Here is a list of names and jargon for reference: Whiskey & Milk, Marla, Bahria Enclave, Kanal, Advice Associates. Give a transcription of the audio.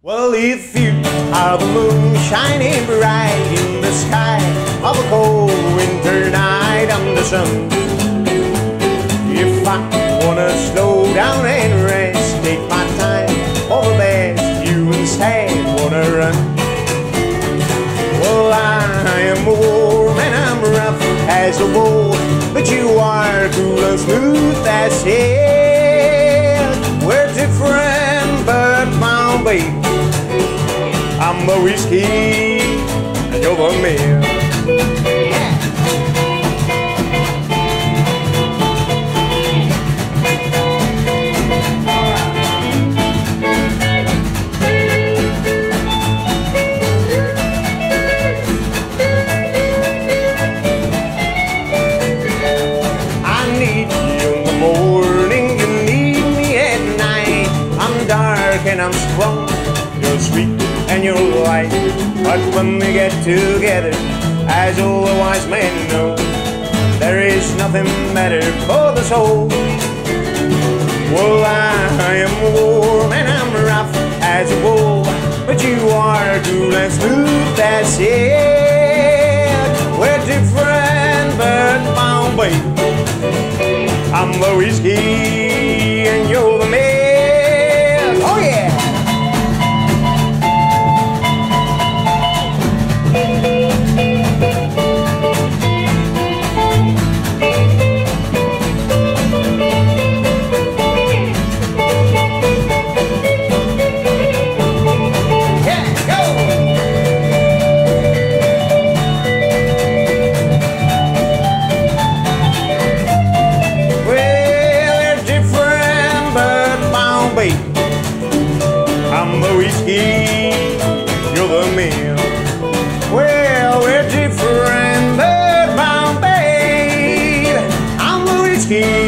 Well, if you are the moon shining bright in the sky of a cold winter night on the sun, if I wanna slow down and rest, take my time, or the best you instead wanna run. Well, I am warm and I'm rough as a wool, but you are cool and smooth as silk. We're different, but my way. I'm the whiskey and you're the milk. I need you in the morning, you need me at night. I'm dark and I'm strong, you're sweet and you're light, but when we get together, as all the wise men know, there is nothing better for the soul. Well, I am warm and I'm rough as a wool, but you are cool and smooth as silk. We're different, but my way. I'm the whiskey and you're the milk. Oh yeah. I'm the whiskey, you're the milk. Well, we're different, but my babe, I'm the whiskey.